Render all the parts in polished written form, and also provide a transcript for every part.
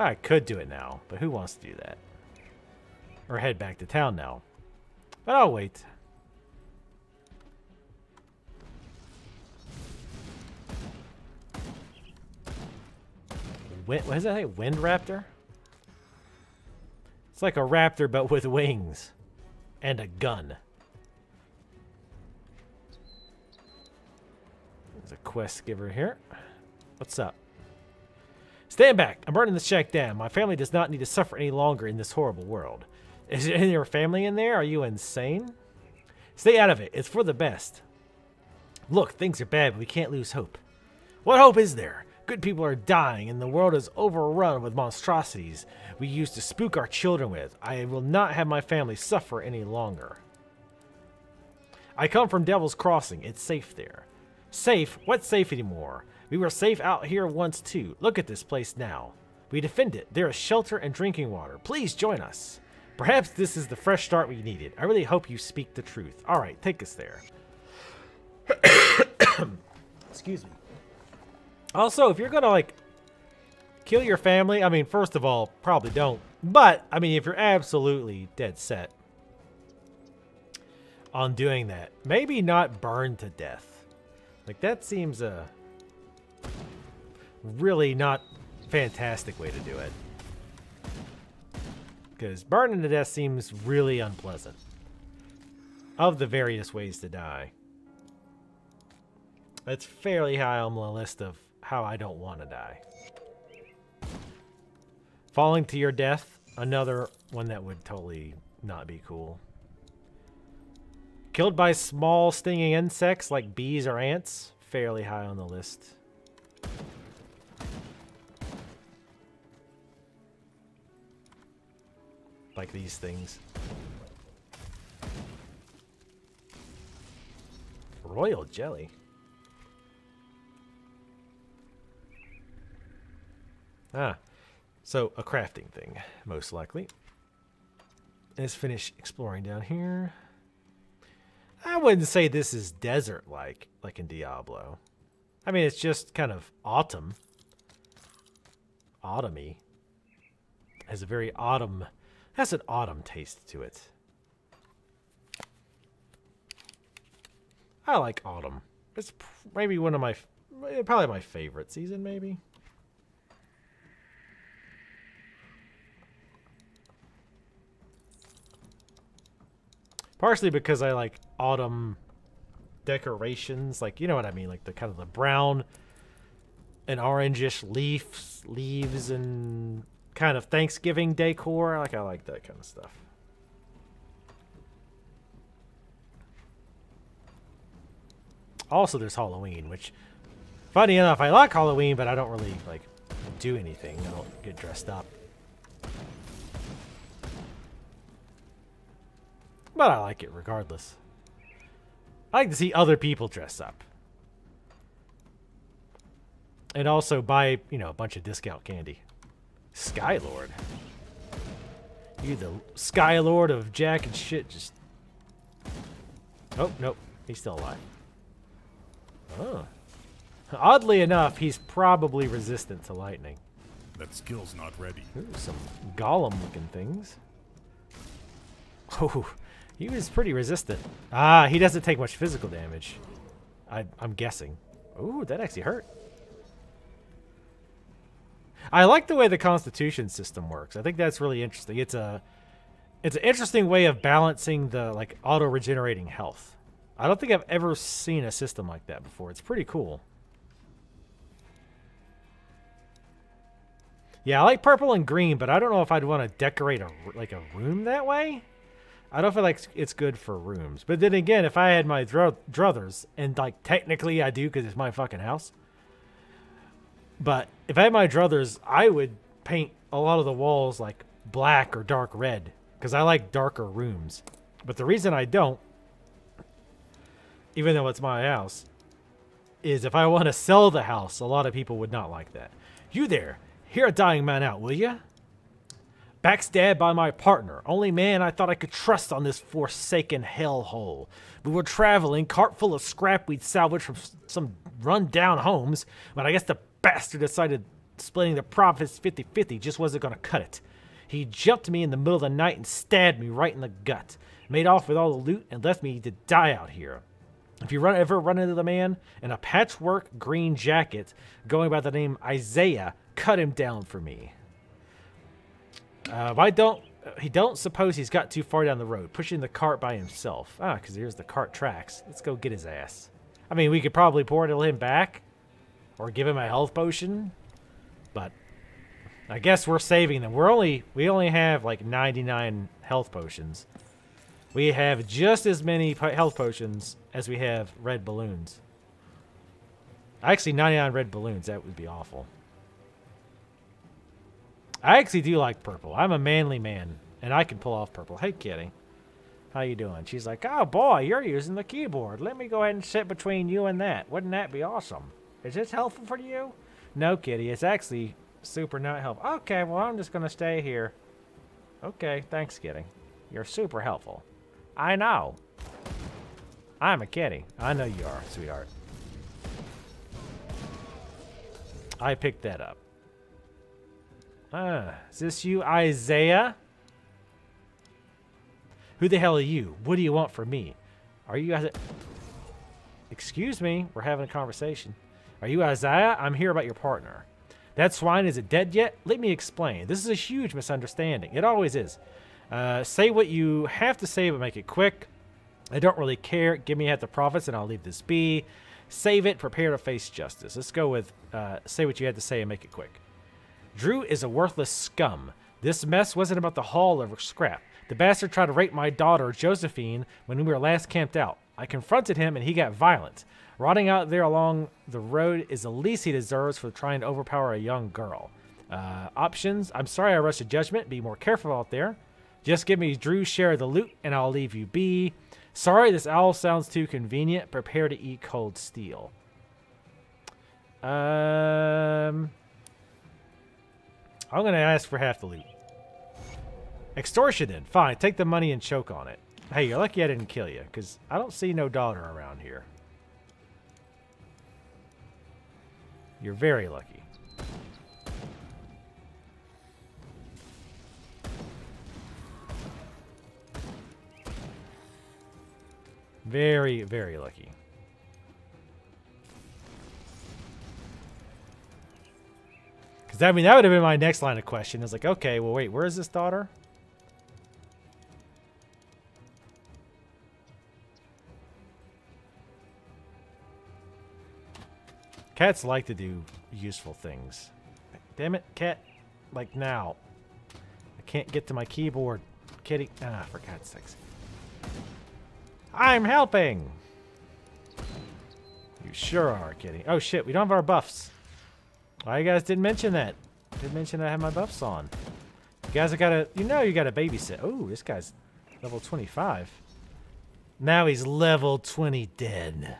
I could do it now, but who wants to do that? Or head back to town now. But I'll wait. What does that say? Wind Raptor? It's like a raptor, but with wings. And a gun. There's a quest giver here. What's up? Stand back. I'm burning this shack down. My family does not need to suffer any longer in this horrible world. Is there any of your family in there? Are you insane? Stay out of it. It's for the best. Look, things are bad, but we can't lose hope. What hope is there? Good people are dying, and the world is overrun with monstrosities we used to spook our children with. I will not have my family suffer any longer. I come from Devil's Crossing. It's safe there. Safe? What's safe anymore? We were safe out here once, too. Look at this place now. We defend it. There is shelter and drinking water. Please join us. Perhaps this is the fresh start we needed. I really hope you speak the truth. All right, take us there. Excuse me. Also, if you're going to, like, kill your family, I mean, first of all, probably don't. But, I mean, if you're absolutely dead set on doing that, maybe not burn to death. Like, that seems a really not fantastic way to do it. Because burning to death seems really unpleasant. Of the various ways to die, that's fairly high on the list of how I don't want to die. Falling to your death, another one that would totally not be cool. Killed by small stinging insects like bees or ants, fairly high on the list. Like these things. Royal Jelly. Ah, so a crafting thing, most likely. Let's finish exploring down here. I wouldn't say this is desert-like, like in Diablo. I mean, it's just kind of autumn. Autumn-y. Has a very autumn... Has an autumn taste to it. I like autumn. It's maybe one of my... Probably my favorite season, maybe. Partially because I like autumn decorations. Like, you know what I mean? Like, the kind of the brown and orangish leaves and... kind of Thanksgiving decor. Like, I like that kind of stuff. Also, there's Halloween, which, funny enough, I like Halloween, but I don't really, like, do anything. I don't get dressed up. But I like it regardless. I like to see other people dress up. And also buy, you know, a bunch of discount candy. Skylord. You the Skylord of Jack and shit just... Oh, nope. He's still alive. Oh. Oddly enough, he's probably resistant to lightning. That skill's not ready. Ooh, some golem-looking things. Oh, he was pretty resistant. Ah, he doesn't take much physical damage. I'm guessing. Ooh, that actually hurt. I like the way the constitution system works. I think that's really interesting. It's an interesting way of balancing the, like, auto-regenerating health. I don't think I've ever seen a system like that before. It's pretty cool. Yeah, I like purple and green, but I don't know if I'd want to decorate a room that way. I don't feel like it's good for rooms. But then again, if I had my druthers, and, like, technically I do because it's my fucking house. But if I had my druthers, I would paint a lot of the walls like black or dark red because I like darker rooms. But the reason I don't, even though it's my house, is if I want to sell the house, a lot of people would not like that. You there, hear a dying man out, will ya? Backstabbed by my partner, only man I thought I could trust on this forsaken hellhole. We were traveling, cart full of scrap we'd salvaged from some run-down homes, but I guess the bastard decided splitting the profits 50-50 just wasn't going to cut it. He jumped me in the middle of the night and stabbed me right in the gut, made off with all the loot, and left me to die out here. If you ever run into the man in a patchwork green jacket going by the name Isaiah, cut him down for me. He don't suppose he's got too far down the road, pushing the cart by himself. Ah, because here's the cart tracks. Let's go get his ass. I mean, we could probably portal him back or give him a health potion, but I guess we're saving them. We only have like 99 health potions. We have just as many health potions as we have red balloons. Actually, 99 red balloons. That would be awful. I actually do like purple. I'm a manly man, and I can pull off purple. Hey, kitty. How you doing? She's like, oh, boy, you're using the keyboard. Let me go ahead and sit between you and that. Wouldn't that be awesome? Is this helpful for you? No, kitty. It's actually super not helpful. Okay, well, I'm just going to stay here. Okay, thanks, kitty. You're super helpful. I know. I'm a kitty. I know you are, sweetheart. I picked that up. Is this you, Isaiah? Who the hell are you? What do you want from me? Are you guys... Excuse me, we're having a conversation. Are you Isaiah? I'm here about your partner. That swine isn't dead yet? Let me explain. This is a huge misunderstanding. It always is. Say what you have to say, but make it quick. I don't really care. Give me half the profits and I'll leave this be. Save it. Prepare to face justice. Let's go with say what you had to say and make it quick. Drew is a worthless scum. This mess wasn't about the haul or scrap. The bastard tried to rape my daughter, Josephine, when we were last camped out. I confronted him and he got violent. Rotting out there along the road is the least he deserves for trying to overpower a young girl. Options. I'm sorry I rushed a judgment. Be more careful out there. Just give me Drew's share of the loot and I'll leave you be. Sorry, this owl sounds too convenient. Prepare to eat cold steel. I'm going to ask for half the loot. Extortion then. Fine. Take the money and choke on it. Hey, you're lucky I didn't kill you, because I don't see no daughter around here. You're very lucky. Very, very lucky. Because, I mean, that would have been my next line of question. It's like, okay, well, wait, where is this daughter? Cats like to do useful things. Damn it, cat. Like, now. I can't get to my keyboard. Kitty. Ah, for God's sakes. I'm helping! You sure are, kitty. Oh, shit, we don't have our buffs. Why you guys didn't mention that? Didn't mention that I had my buffs on. You guys have got to, you know you got to babysit. Oh, this guy's level 25. Now he's level 20 dead.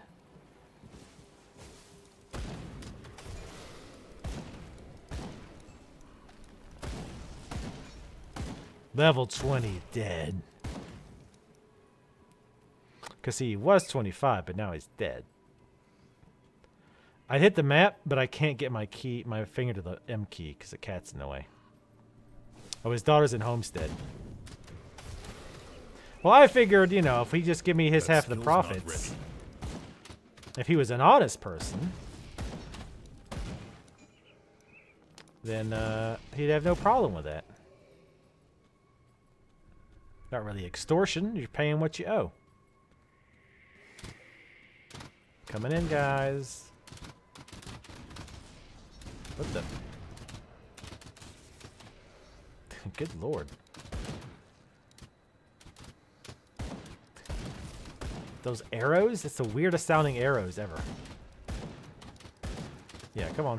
Level 20 dead. Because he was 25, but now he's dead. I hit the map, but I can't get my key, my finger to the M key because the cat's in the way. Oh, his daughter's in Homestead. Well, I figured, you know, if he just give me his half of the profits. If he was an honest person, then he'd have no problem with that. Not really extortion. You're paying what you owe. Coming in, guys. What the? Good lord. Those arrows? It's the weirdest sounding arrows ever. Yeah, come on.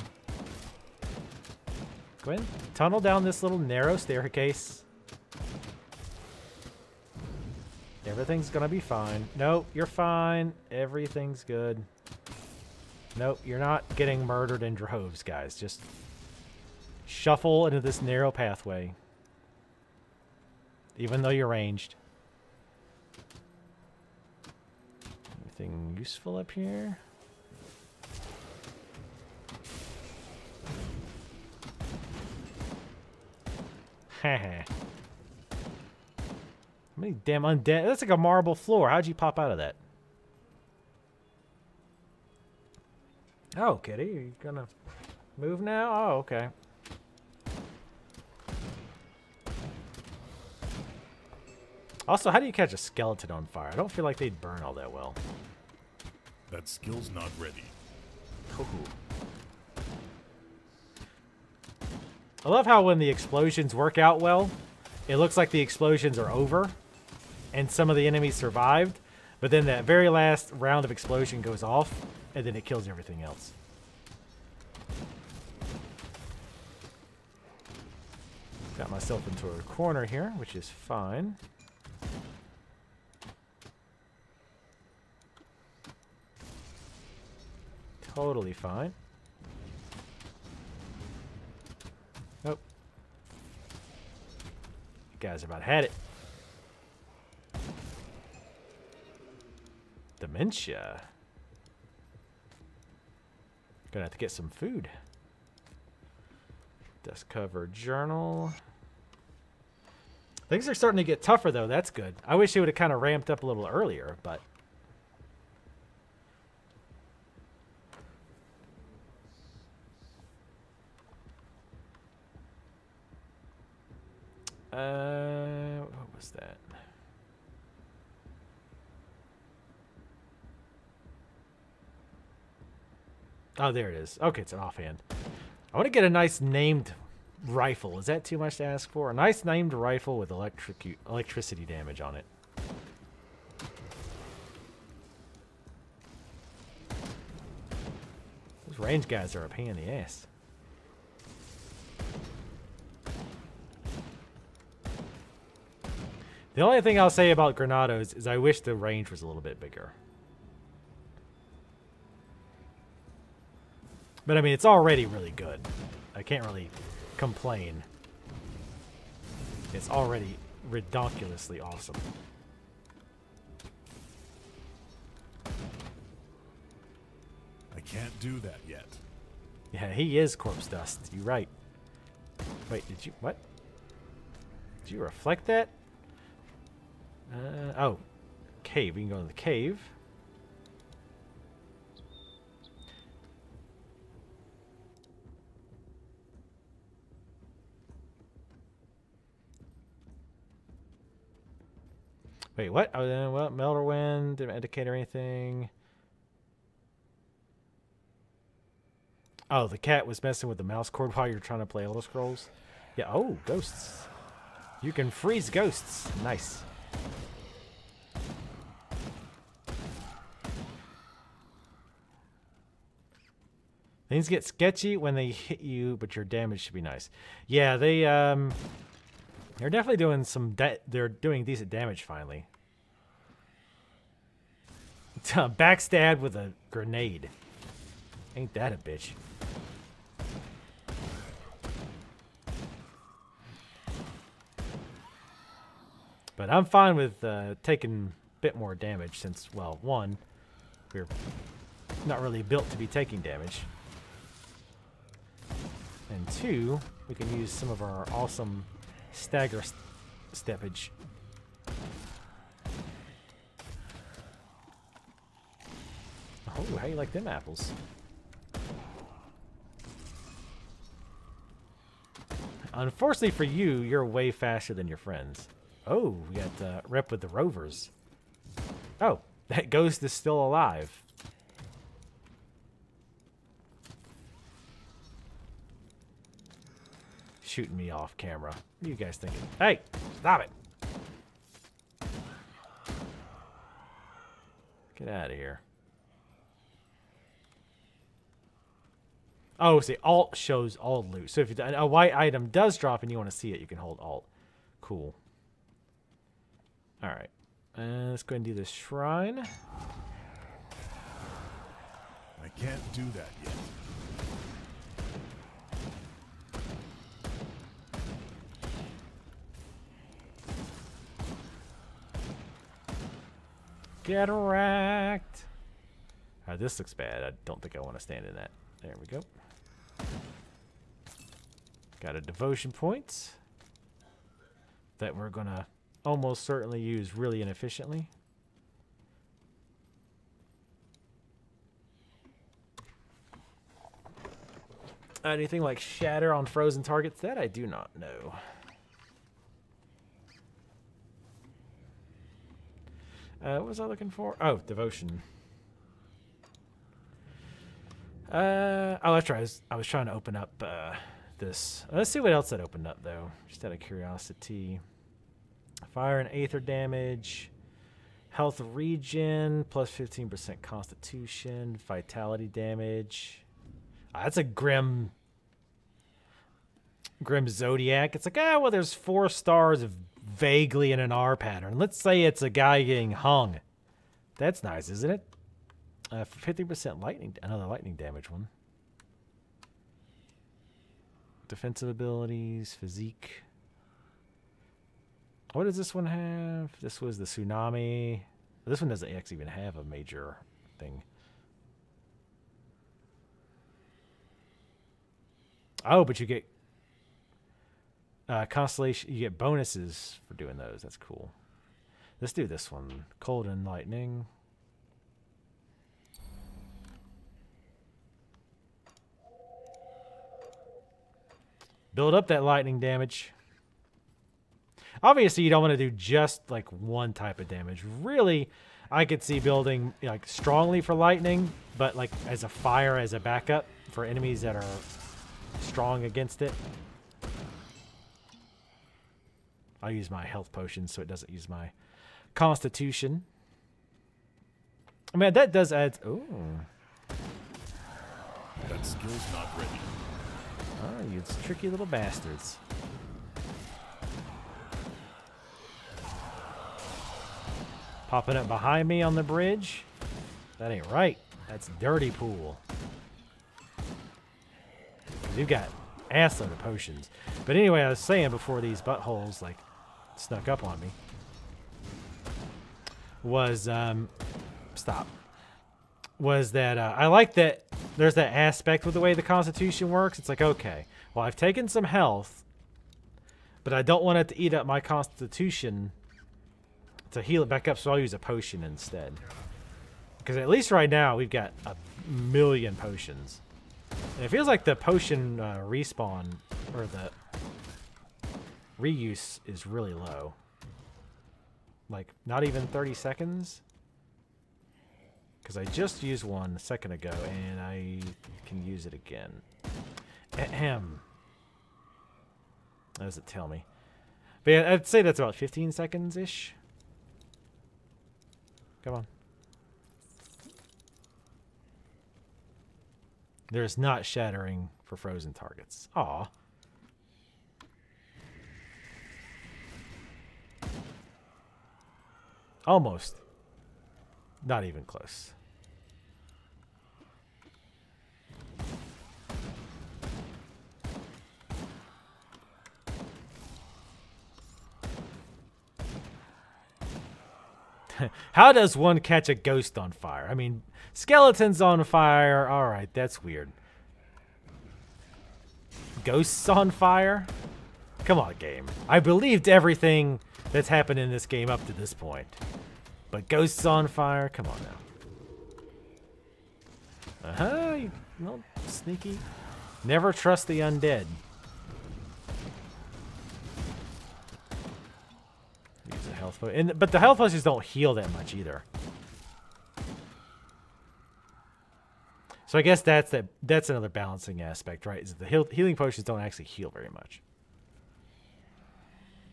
Go ahead and tunnel down this little narrow staircase. Everything's gonna be fine. Nope, you're fine. Everything's good. Nope, you're not getting murdered in droves, guys. Just shuffle into this narrow pathway. Even though you're ranged. Anything useful up here? How many damn undead? That's like a marble floor. How'd you pop out of that? Oh, kitty, are you gonna move now? Oh, okay. Also, how do you catch a skeleton on fire? I don't feel like they'd burn all that well. That skill's not ready. Ooh. I love how when the explosions work out well, it looks like the explosions are over and some of the enemies survived, but then that very last round of explosion goes off and then it kills everything else. Got myself into a corner here, which is fine. Totally fine. Nope. You guys about had it. Dementia. Gonna have to get some food. Dust cover journal. Things are starting to get tougher though, that's good. I wish they would have kind of ramped up a little earlier, but what was that? Oh, there it is. Okay, it's an offhand. I want to get a nice named rifle. Is that too much to ask for? A nice named rifle with electricity damage on it. Those range guys are a pain in the ass. The only thing I'll say about Granados is I wish the range was a little bit bigger. But I mean, it's already really good. I can't really complain. It's already redonkulously awesome. I can't do that yet. Yeah, he is corpse dust. You're right. Wait, did you... what? Did you reflect that? Oh, cave. We can go to the cave. Wait, what? Oh, then well, Melderwin didn't indicate or anything. Oh, the cat was messing with the mouse cord while you're trying to play Elder Scrolls. Yeah. Oh, ghosts. You can freeze ghosts. Nice. Things get sketchy when they hit you, but your damage should be nice. Yeah, they they're definitely doing some. They're doing decent damage finally. Backstab with a grenade. Ain't that a bitch? But I'm fine with taking a bit more damage since, well, one, we're not really built to be taking damage. And two, we can use some of our awesome stagger steppage. Oh, how you like them apples? Unfortunately for you, you're way faster than your friends. Oh, we got rep with the rovers. Oh, that ghost is still alive. Shooting me off camera. What are you guys thinking? Hey, stop it. Get out of here. Oh, see, Alt shows all loot. So if a white item does drop and you want to see it, you can hold Alt. Cool. All right. Let's go ahead and do this shrine. I can't do that yet. Get wrecked. All right, this looks bad. I don't think I want to stand in that. There we go. Got a devotion point. that we're going to almost certainly use really inefficiently. Anything like shatter on frozen targets? That I do not know. What was I looking for? Oh, devotion. Oh, that's right. I was trying to open up this. Let's see what else that opened up, though. Just out of curiosity. Fire and aether damage. Health regen. Plus 15% constitution. Vitality damage. That's a Grim Zodiac. It's like, ah, well, there's 4 stars of vaguely in an R pattern. Let's say it's a guy getting hung. That's nice, isn't it? 50% lightning, another lightning damage one. Defensive abilities, physique. What does this one have? This was the tsunami. This one doesn't actually even have a major thing. Oh, but you get constellation. You get bonuses for doing those. That's cool. Let's do this one. Cold and lightning. Build up that lightning damage. Obviously, you don't want to do just like one type of damage. Really, I could see building like strongly for lightning, but like as a fire, as a backup for enemies that are strong against it. I'll use my health potion so it doesn't use my constitution. I mean, that does add... Ooh. That skill's not ready. Oh, you tricky little bastards. Popping up behind me on the bridge? That ain't right. That's dirty pool. You've got assload of potions. But anyway, I was saying before these buttholes, like, snuck up on me, was, I like that there's that aspect with the way the Constitution works. It's like, okay, well, I've taken some health, but I don't want it to eat up my Constitution to heal it back up, so I'll use a potion instead. Because at least right now, we've got a million potions. And it feels like the potion respawn, or the reuse, is really low. Like, not even 30 seconds? Because I just used one a second ago, and I can use it again. Ahem. That doesn't tell me. But yeah, I'd say that's about 15 seconds-ish. Come on. There's not shattering for frozen targets. Aw. Almost. Not even close. How does one catch a ghost on fire? I mean, skeletons on fire. All right, that's weird. Ghosts on fire? Come on, game. I believed everything that's happened in this game up to this point. But ghosts on fire? Come on now. Uh-huh, you little sneaky. Never trust the undead. And, but the health potions don't heal that much either. So I guess that's another balancing aspect, right? Is the healing potions don't actually heal very much.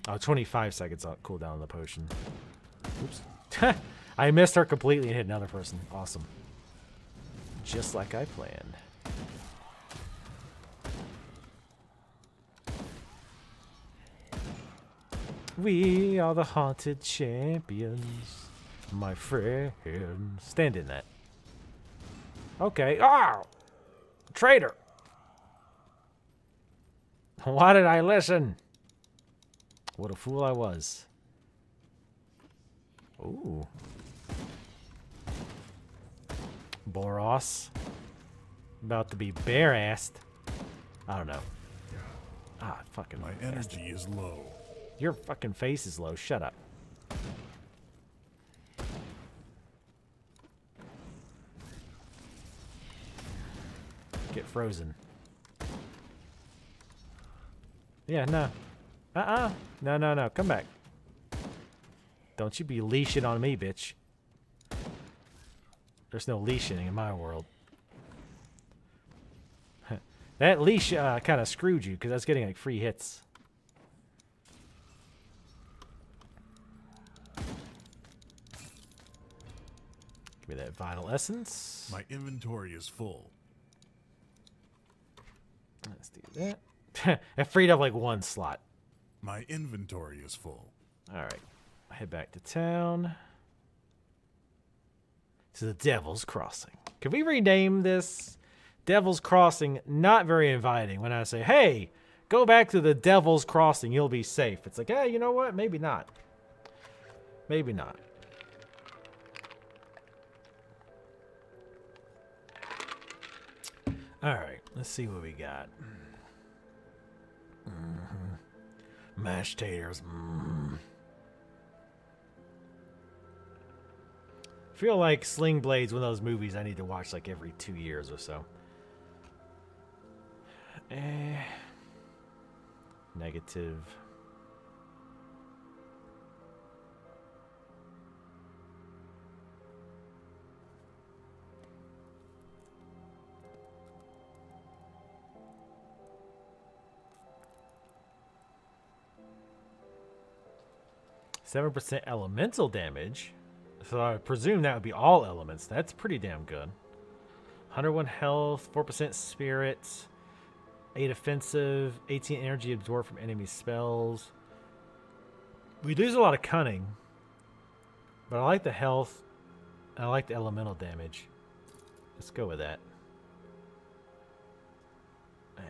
Oh, 25 seconds on cooldown on the potion. Oops. I missed her completely and hit another person. Awesome. Just like I planned. We are the haunted champions, my friend. Stand in that. Okay. Ah! Traitor! Why did I listen? What a fool I was. Ooh. Boros. About to be bare-assed. I don't know. Ah, fucking my energy is low. Your fucking face is low. Shut up. Get frozen. Yeah, no. Uh-uh. No, no, no. Come back. Don't you be leashing on me, bitch. There's no leashing in my world. That leash kind of screwed you, because that's getting like free hits. Give me that vital essence. My inventory is full. Let's do that. That freed up like one slot. My inventory is full. Alright. Head back to town. To the Devil's Crossing. Can we rename this? Devil's Crossing, not very inviting. When I say, hey, go back to the Devil's Crossing, you'll be safe. It's like, hey, you know what? Maybe not. Maybe not. Alright, let's see what we got. Mashed taters. I feel like Sling Blade's one of those movies I need to watch like every 2 years or so. Negative. Seven % elemental damage, so I presume that would be all elements. That's pretty damn good. 101 health, 4% spirit, 8 offensive, 18 energy absorbed from enemy spells. We lose a lot of cunning, but I like the health and I like the elemental damage. Let's go with that.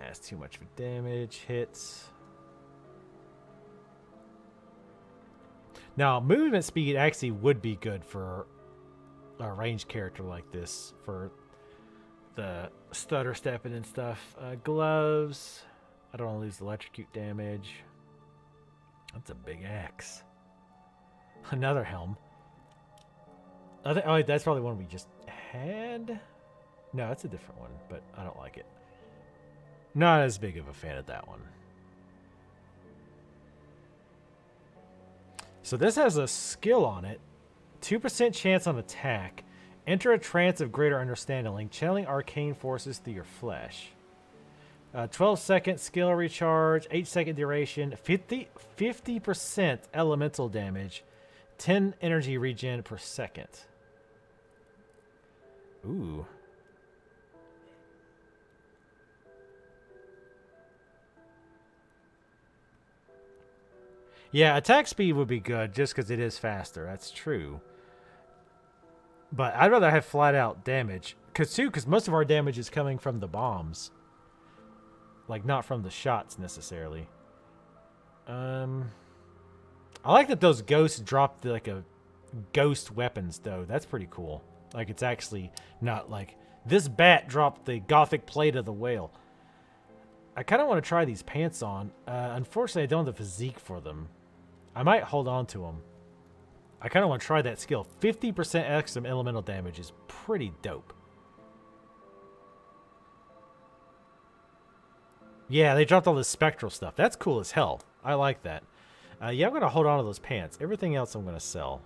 That's too much for damage hits. Now, movement speed actually would be good for a ranged character like this, for the stutter stepping and stuff. Gloves. I don't want to lose electrocute damage. That's a big axe. Another helm. Oh, that's probably one we just had. No, that's a different one, but I don't like it. Not as big of a fan of that one. So this has a skill on it, 2% chance on attack. Enter a trance of greater understanding, channeling arcane forces through your flesh. 12-second skill recharge, 8-second duration, 50% elemental damage, 10 energy regen per second. Ooh. Yeah, attack speed would be good just because it is faster. That's true. But I'd rather have flat-out damage. Because most of our damage is coming from the bombs. Like, not from the shots, necessarily. I like that those ghosts drop, like, a ghost weapons, though. That's pretty cool. Like, it's actually not, like, this bat dropped the gothic plate of the whale. I kind of want to try these pants on. Unfortunately, I don't have the physique for them. I might hold on to them. I kind of want to try that skill. 50% extra elemental damage is pretty dope. Yeah, they dropped all this spectral stuff. That's cool as hell. I like that. Yeah, I'm going to hold on to those pants. Everything else I'm going to sell.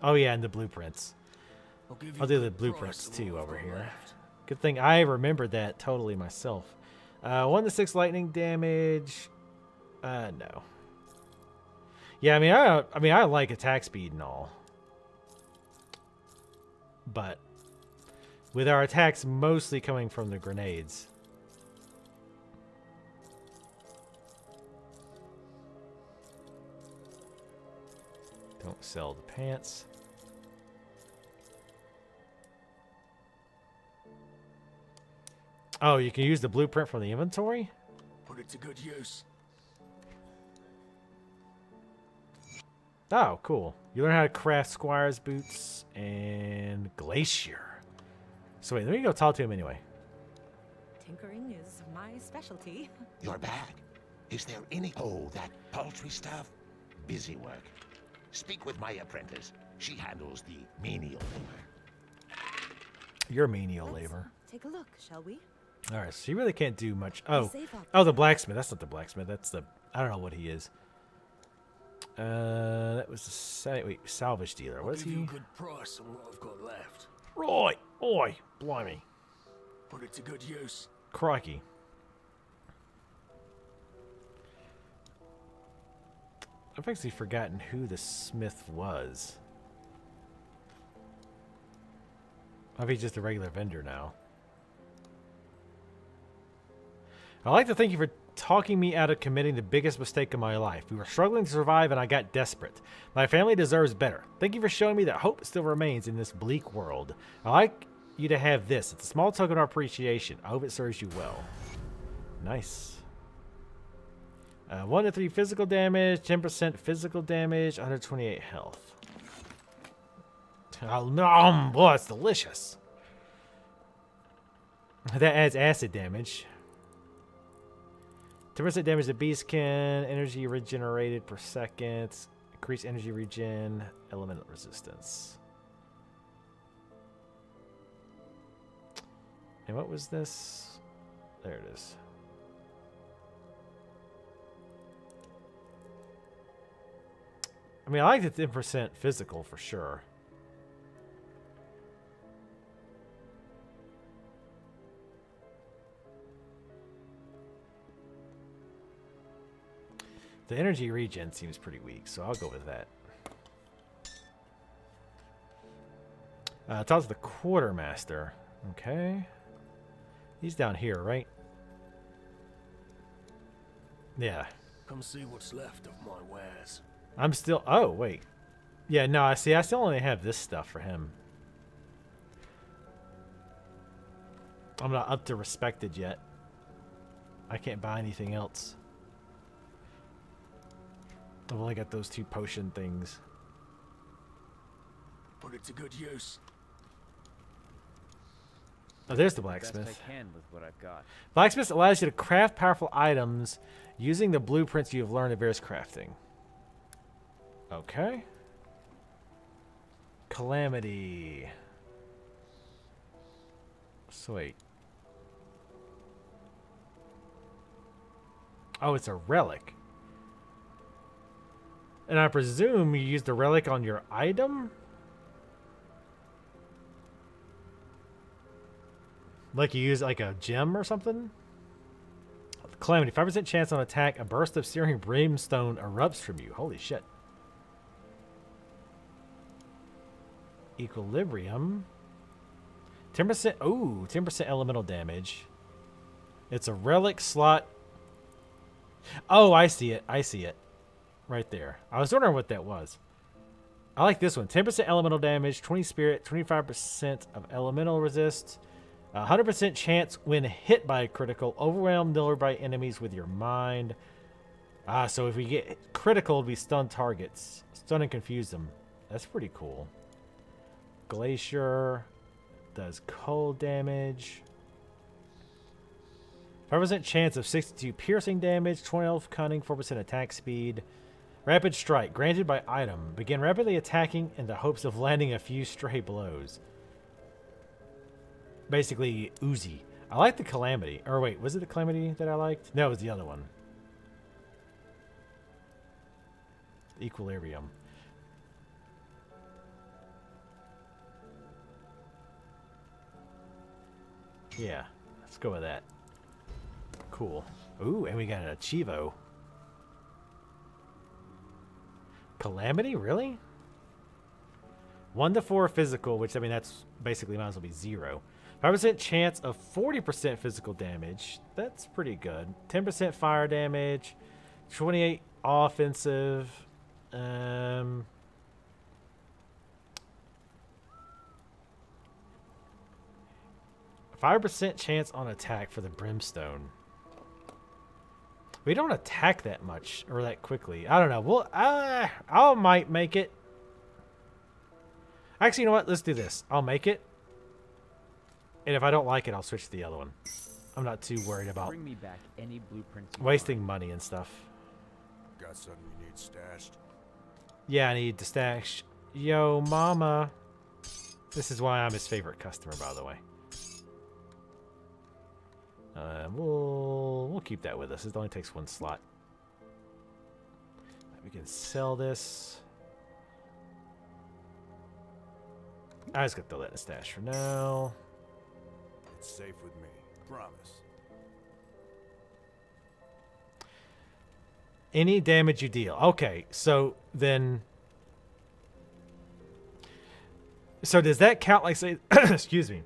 Oh, yeah, and the blueprints. I'll do the blueprints, too, over here. Good thing I remembered that totally myself. 1 to 6 lightning damage. No. Yeah, I mean, I like attack speed and all, but with our attacks mostly coming from the grenades. Don't sell the pants. Oh, you can use the blueprint from the inventory? Put it to good use. Oh, cool. You learn how to craft Squire's Boots and Glacier. So wait, let me go talk to him anyway. Tinkering is my specialty. You're back. Is there any... Oh, that poultry stuff? Busy work. Speak with my apprentice. She handles the menial labor. Your menial labor. Take a look, shall we? All right, so you really can't do much. Oh, the blacksmith. That's not the blacksmith. That's the... I don't know what he is. That was the salvage dealer. What is he? Good price on what I've got left. Right, oi, blimey. Put it to good use. Crikey. I've actually forgotten who the smith was. I'll be just a regular vendor now. I'd like to thank you for talking me out of committing the biggest mistake of my life. We were struggling to survive and I got desperate. My family deserves better. Thank you for showing me that hope still remains in this bleak world. I'd like you to have this. It's a small token of appreciation. I hope it serves you well. Nice. 1 to 3 physical damage, 10% physical damage, 128 health. Oh, nom, boy, it's delicious. That adds acid damage. 10% damage to beast skin, energy regenerated per second, increased energy regen, elemental resistance. And what was this? There it is. I mean, I like the 10% physical for sure. The energy regen seems pretty weak, so I'll go with that. Talk to the quartermaster. Okay. He's down here, right? Yeah. Come see what's left of my wares. I'm still... Oh, wait. Yeah, no, I see. I still only have this stuff for him. I'm not up to respected yet. I can't buy anything else. I've only got those two potion things. Put it to good use. Oh, there's the blacksmith. I can with what I've got. Blacksmith allows you to craft powerful items using the blueprints you have learned of various crafting. Okay. Calamity. Sweet. Oh, it's a relic. And I presume you used the relic on your item? Like you use like a gem or something? Calamity. 5% chance on attack. A burst of searing brimstone erupts from you. Holy shit. Equilibrium. 10%. Ooh, 10% elemental damage. It's a relic slot. Oh, I see it. I see it. Right there. I was wondering what that was. I like this one. 10% elemental damage, 20 spirit, 25% of elemental resist, 100% chance when hit by a critical, overwhelmed by enemies with your mind. Ah, so if we get critical, we stun targets. Stun and confuse them. That's pretty cool. Glacier does cold damage. 5% chance of 62 piercing damage, 12 cunning, 4% attack speed. Rapid strike, granted by item. Begin rapidly attacking in the hopes of landing a few stray blows. Basically, Uzi. I like the Calamity. Or wait, was it the Calamity that I liked? No, it was the other one. Equilibrium. Yeah, let's go with that. Cool. Ooh, and we got an Achievo. Calamity? Really? 1 to 4 physical, which, I mean, that's basically might as well be 0. 5% chance of 40% physical damage. That's pretty good. 10% fire damage. 28 offensive. A 5% chance on attack for the Brimstone. We don't attack that much or that quickly. I don't know. Well, I might make it. Actually, you know what? Let's do this. I'll make it. And if I don't like it, I'll switch to the other one. I'm not too worried about bring me back any blueprints wasting money and stuff. Got something you need stashed? Yeah, I need to stash. Yo, mama. This is why I'm his favorite customer, by the way. We'll keep that with us. It only takes one slot. We can sell this. I was gonna throw that in the stash for now. It's safe with me, promise. Any damage you deal. Okay, so then. So does that count? Like, say, excuse me.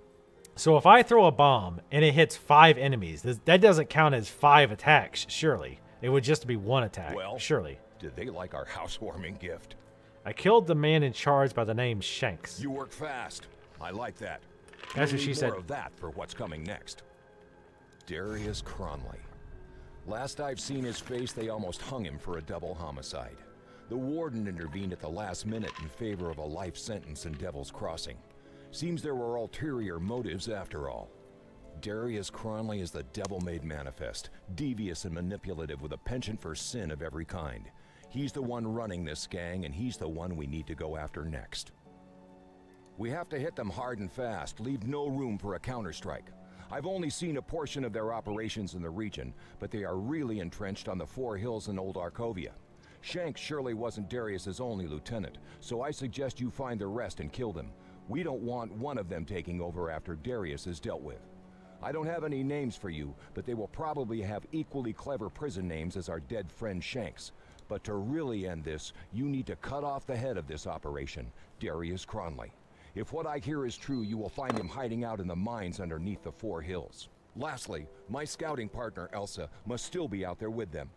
So if I throw a bomb and it hits 5 enemies, that doesn't count as 5 attacks, surely. It would just be 1 attack, well, surely. Did they like our housewarming gift? I killed the man in charge by the name Shanks. You work fast. I like that. That's what she said. More of that for what's coming next. Darius Cronley. Last I've seen his face, they almost hung him for a double homicide. The warden intervened at the last minute in favor of a life sentence in Devil's Crossing. Seems there were ulterior motives after all. Darius Cronley is the devil made manifest, devious and manipulative with a penchant for sin of every kind. He's the one running this gang, and he's the one we need to go after next. We have to hit them hard and fast, leave no room for a counterstrike. I've only seen a portion of their operations in the region, but they are really entrenched on the 4 hills in Old Arkovia. Shanks surely wasn't Darius's only lieutenant, so I suggest you find the rest and kill them. We don't want one of them taking over after Darius is dealt with. I don't have any names for you, but they will probably have equally clever prison names as our dead friend Shanks. But to really end this, you need to cut off the head of this operation, Darius Cronley. If what I hear is true, you will find him hiding out in the mines underneath the 4 hills. Lastly, my scouting partner Elsa must still be out there with them.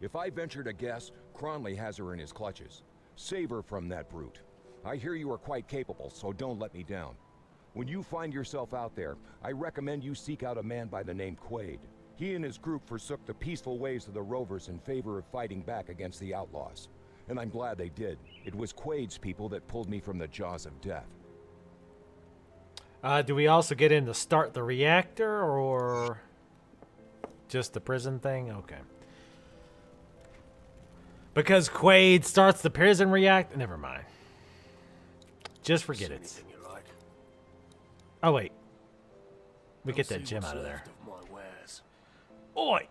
If I venture to guess, Cronley has her in his clutches. Save her from that brute. I hear you are quite capable, so don't let me down. When you find yourself out there, I recommend you seek out a man by the name Quaid. He and his group forsook the peaceful ways of the Rovers in favor of fighting back against the outlaws. And I'm glad they did. It was Quaid's people that pulled me from the jaws of death. Do we also get in to start the reactor, or just the prison thing? Okay. Because Quaid starts the prison reactor? Never mind. Just forget it. Like. Oh, wait. We get that gem out of there. Oi!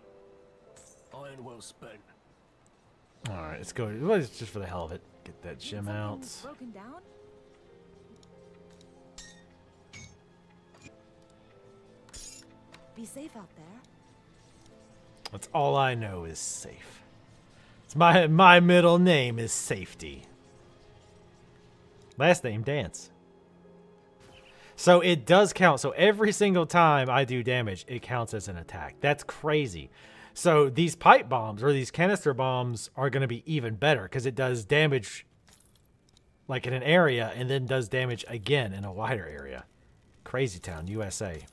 Iron well spent. Alright, let's go. Let's just for the hell of it. Get that gem out. Broken down? Be safe out there. That's all I know is safe. It's my middle name is Safety. Last name, Dance. So it does count. So every single time I do damage, it counts as an attack. That's crazy. So these pipe bombs or these canister bombs are going to be even better because it does damage like in an area and then does damage again in a wider area. Crazy Town, USA.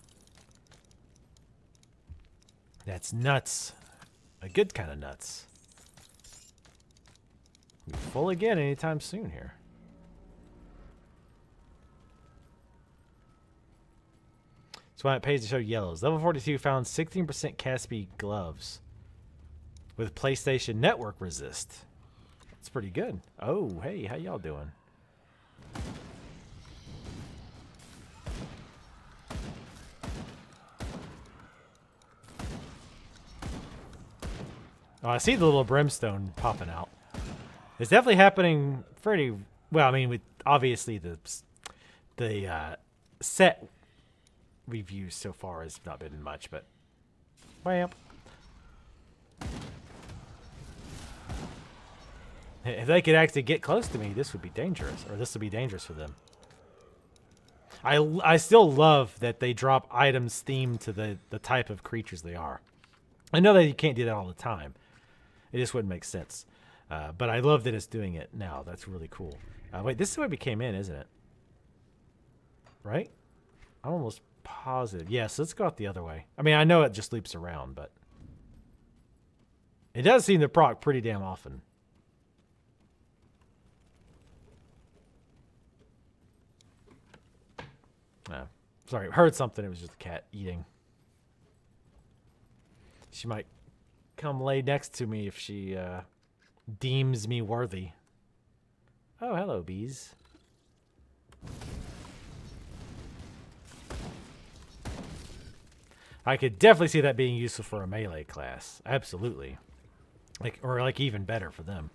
That's nuts. A good kind of nuts. We'll be full again anytime soon here. That's why it pays to show yellows. Level 42 found 16% Caspi gloves with PlayStation Network resist. That's pretty good. Oh, hey, how y'all doing? Oh, I see the little brimstone popping out. It's definitely happening pretty well. I mean, with obviously the set reviews so far has not been much, but well. If they could actually get close to me, this would be dangerous, or this would be dangerous for them. I still love that they drop items themed to the type of creatures they are. I know that you can't do that all the time. It just wouldn't make sense. But I love that it's doing it now. That's really cool. Wait, this is where we came in, isn't it? Right? I'm almost positive. Yes, let's go out the other way. I mean, I know it just loops around, but it does seem to proc pretty damn often. Sorry, heard something. It was just a cat eating. She might come lay next to me if she deems me worthy. Oh, hello, bees. I could definitely see that being useful for a melee class. Absolutely. Like, or like even better for them.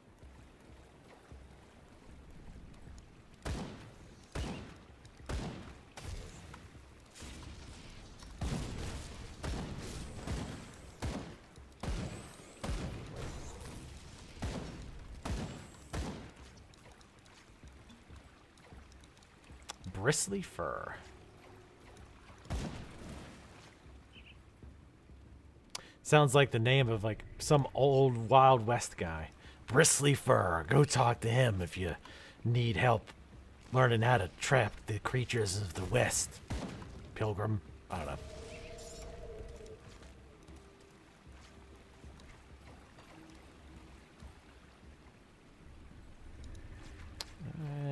Bristly fur. Sounds like the name of like some old Wild West guy. Bristly fur. Go talk to him if you need help learning how to trap the creatures of the West. Pilgrim. I don't know.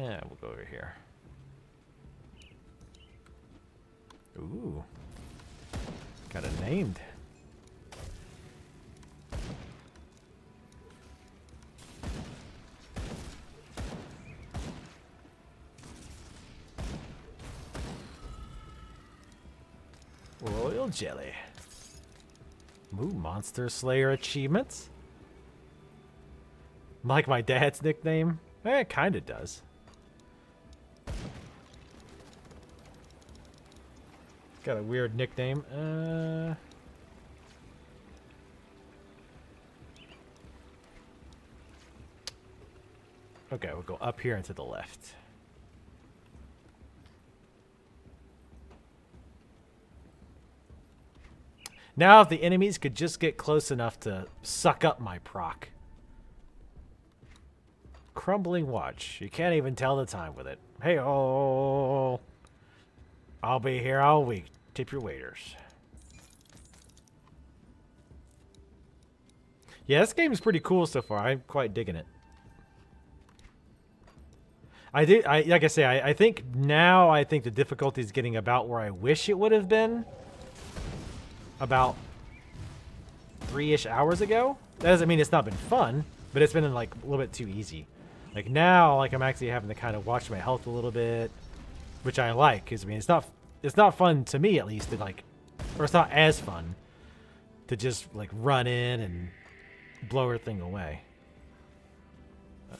Yeah, we'll go over here. Ooh. Got it named. Royal Jelly. Ooh, Monster Slayer achievements? Like my dad's nickname? Eh, it kinda does. Got a weird nickname. Okay, we'll go up here and to the left. Now if the enemies could just get close enough to suck up my proc. Crumbling watch. You can't even tell the time with it. Hey, oh. I'll be here all week. Tip your waiters. Yeah, this game is pretty cool so far. I'm quite digging it. Like I say, I think now the difficulty is getting about where I wish it would have been. About 3-ish hours ago. That doesn't mean it's not been fun, but it's been like a little bit too easy. Like now, like I'm actually having to kind of watch my health a little bit. Which I like, because I mean it's not fun to me at least to like, or it's not as fun to just like run in and blow her thing away.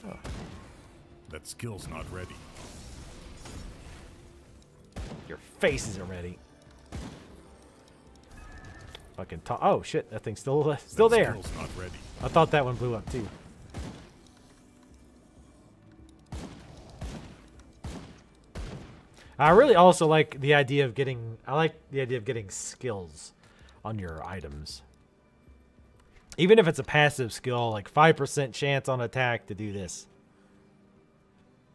Oh. That skill's not ready. Your face isn't ready. Fucking top. Oh shit, that thing's still there. Skill's not ready. I thought that one blew up too. I really also like the idea of getting skills on your items. Even if it's a passive skill, like 5% chance on attack to do this.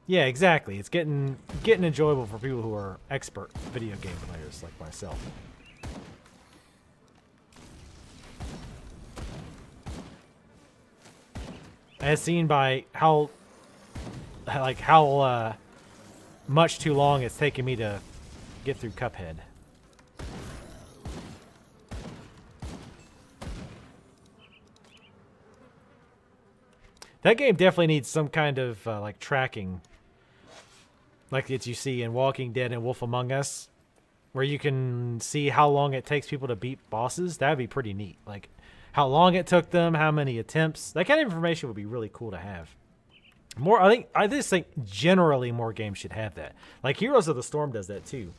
Yeah, exactly. It's getting enjoyable for people who are expert video game players like myself. As seen by how much too long it's taking me to get through Cuphead. That game definitely needs some kind of like tracking, like that you see in Walking Dead and Wolf Among Us, where you can see how long it takes people to beat bosses. That'd be pretty neat. Like how long it took them, how many attempts. That kind of information would be really cool to have. More, I just think generally more games should have that. Like Heroes of the Storm does that too.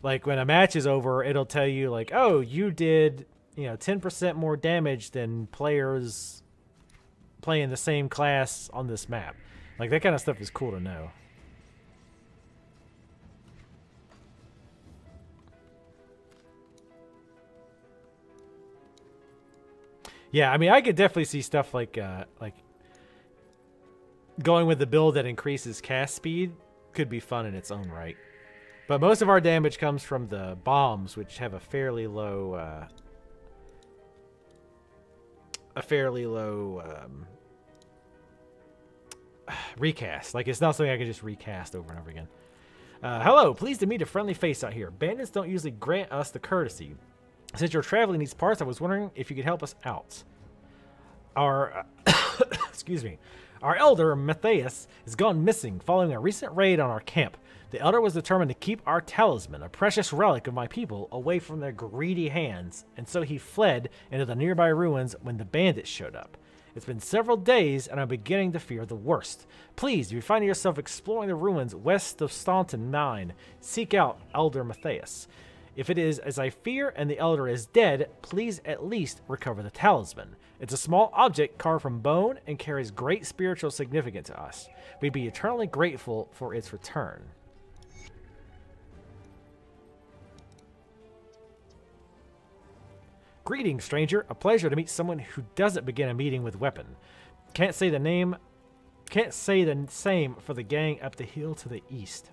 Like when a match is over, it'll tell you like, oh, you did, you know, 10% more damage than players playing the same class on this map. Like that kind of stuff is cool to know. Yeah, I mean, I could definitely see stuff like going with the build that increases cast speed could be fun in its own right. But most of our damage comes from the bombs, which have a fairly low... recast. Like, it's not something I can just recast over and over again. Hello, pleased to meet a friendly face out here. Bandits don't usually grant us the courtesy. Since you're traveling these parts, I was wondering if you could help us out. Our, excuse me, our elder, Matthias, has gone missing following a recent raid on our camp. The elder was determined to keep our talisman, a precious relic of my people, away from their greedy hands, and so he fled into the nearby ruins when the bandits showed up. It's been several days, and I'm beginning to fear the worst. Please, if you find yourself exploring the ruins west of Staunton Mine, seek out Elder Matthias. If it is as I fear and the elder is dead, please at least recover the talisman. It's a small object carved from bone and carries great spiritual significance to us. We'd be eternally grateful for its return. Greetings, stranger. A pleasure to meet someone who doesn't begin a meeting with weapon. Can't say the same for the gang up the hill to the east.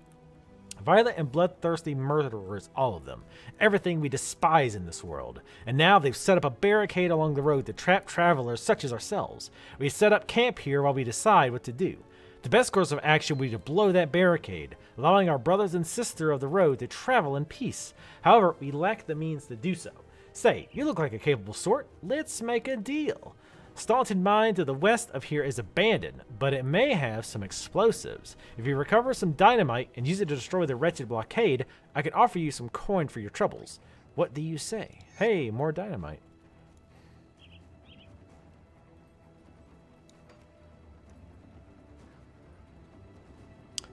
Violent and bloodthirsty murderers, all of them. Everything we despise in this world. And now they've set up a barricade along the road to trap travelers such as ourselves. We set up camp here while we decide what to do. The best course of action would be to blow that barricade, allowing our brothers and sisters of the road to travel in peace. However, we lack the means to do so. Say, you look like a capable sort. Let's make a deal. Staunton Mine to the west of here is abandoned, but it may have some explosives. If you recover some dynamite and use it to destroy the wretched blockade, I can offer you some coin for your troubles. What do you say? Hey, more dynamite.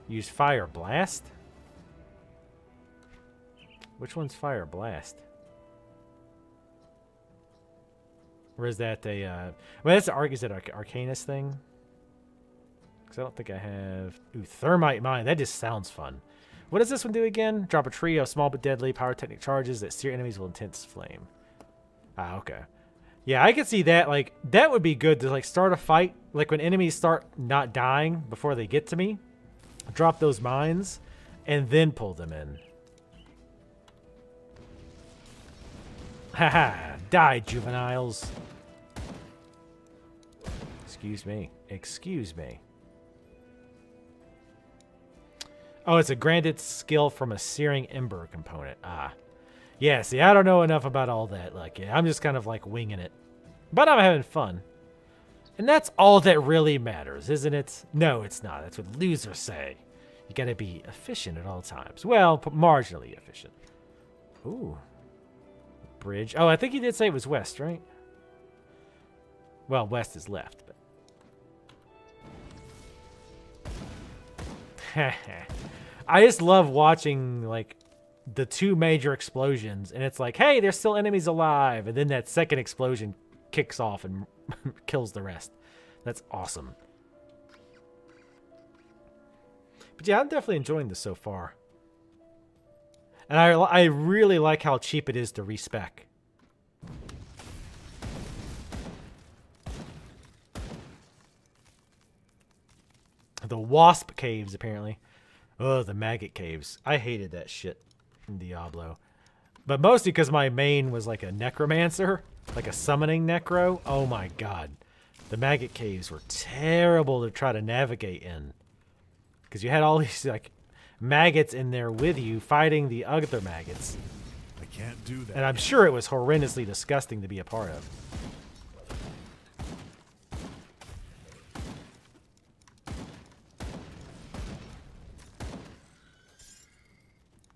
Use Fire Blast? Which one's Fire Blast? Or is that a, well, that's the Arcanus thing. Because I don't think I have... Ooh, Thermite Mine. That just sounds fun. What does this one do again? Drop a tree of small but deadly pyrotechnic charges that sear enemies with intense flame. Ah, okay. Yeah, I could see that. Like, that would be good to, like, start a fight. Like, when enemies start not dying before they get to me, drop those mines, and then pull them in. Haha, die, juveniles. Excuse me. Excuse me. Oh, it's a granted skill from a Searing Ember component. Ah. Yeah, see, I don't know enough about all that. Like, yeah, I'm just kind of, like, winging it. But I'm having fun. And that's all that really matters, isn't it? No, it's not. That's what losers say. You gotta be efficient at all times. Well, marginally efficient. Ooh. Bridge. Oh, I think he did say it was west, right? Well, west is left. But. I just love watching, like, the two major explosions, and it's like, hey, there's still enemies alive, and then that second explosion kicks off and kills the rest. That's awesome. But yeah, I'm definitely enjoying this so far. And I really like how cheap it is to respec. The wasp caves, apparently. Oh, the maggot caves. I hated that shit in Diablo. But mostly because my main was like a necromancer. Like a summoning necro. Oh my god. The maggot caves were terrible to try to navigate in. Because you had all these, like... maggots in there with you fighting the other maggots. I can't do that. And I'm sure it was horrendously disgusting to be a part of.